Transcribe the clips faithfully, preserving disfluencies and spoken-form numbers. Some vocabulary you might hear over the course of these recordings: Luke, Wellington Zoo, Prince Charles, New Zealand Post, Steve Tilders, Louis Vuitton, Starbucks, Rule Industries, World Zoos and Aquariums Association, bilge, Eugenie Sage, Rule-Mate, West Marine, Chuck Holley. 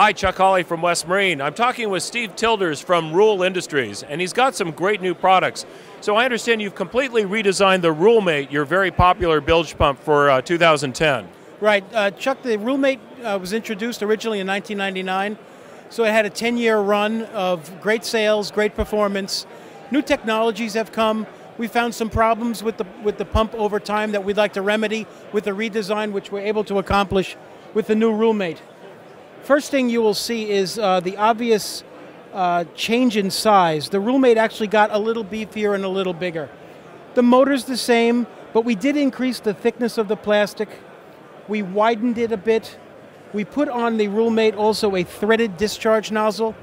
Hi, Chuck Holley from West Marine. I'm talking with Steve Tilders from Rule Industries, and he's got some great new products. So I understand you've completely redesigned the Rule-Mate, your very popular bilge pump for uh, two thousand ten. Right. Uh, Chuck, the Rule-Mate uh, was introduced originally in nineteen ninety-nine, so it had a ten-year run of great sales, great performance. New technologies have come. We found some problems with the, with the pump over time that we'd like to remedy with the redesign, which we're able to accomplish with the new Rule-Mate. First thing you will see is uh, the obvious uh, change in size. The Rule-Mate actually got a little beefier and a little bigger. The motor's the same, but we did increase the thickness of the plastic. We widened it a bit. We put on the Rule-Mate also a threaded discharge nozzle.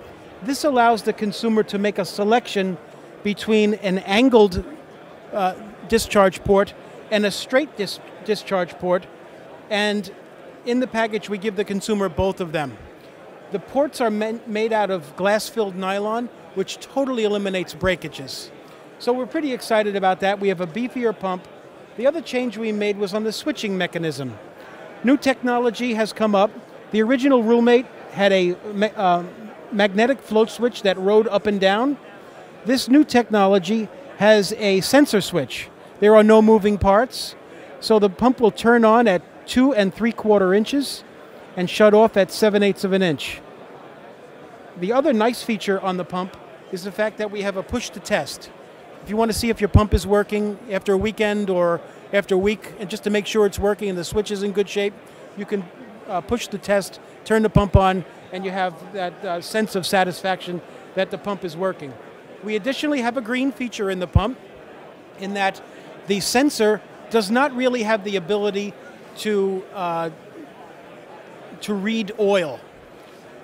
This allows the consumer to make a selection between an angled uh, discharge port and a straight dis discharge port, and in the package, we give the consumer both of them. The ports are made out of glass-filled nylon, which totally eliminates breakages. So we're pretty excited about that. We have a beefier pump. The other change we made was on the switching mechanism. New technology has come up. The original Rule-Mate had a uh, magnetic float switch that rode up and down. This new technology has a sensor switch. There are no moving parts, so the pump will turn on at two and three quarter inches and shut off at seven eighths of an inch. The other nice feature on the pump is the fact that we have a push to test. If you want to see if your pump is working after a weekend or after a week, and just to make sure it's working and the switch is in good shape, you can uh, push the test, turn the pump on, and you have that uh, sense of satisfaction that the pump is working. We additionally have a green feature in the pump, in that the sensor does not really have the ability to uh, to read oil,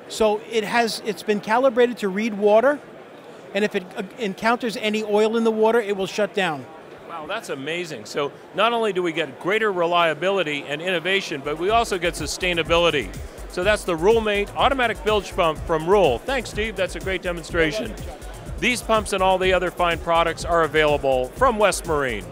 so it has it's been calibrated to read water, and if it uh, encounters any oil in the water, it will shut down. Wow, that's amazing! So not only do we get greater reliability and innovation, but we also get sustainability. So that's the Rule-Mate automatic bilge pump from Rule. Thanks, Steve. That's a great demonstration. These pumps and all the other fine products are available from West Marine.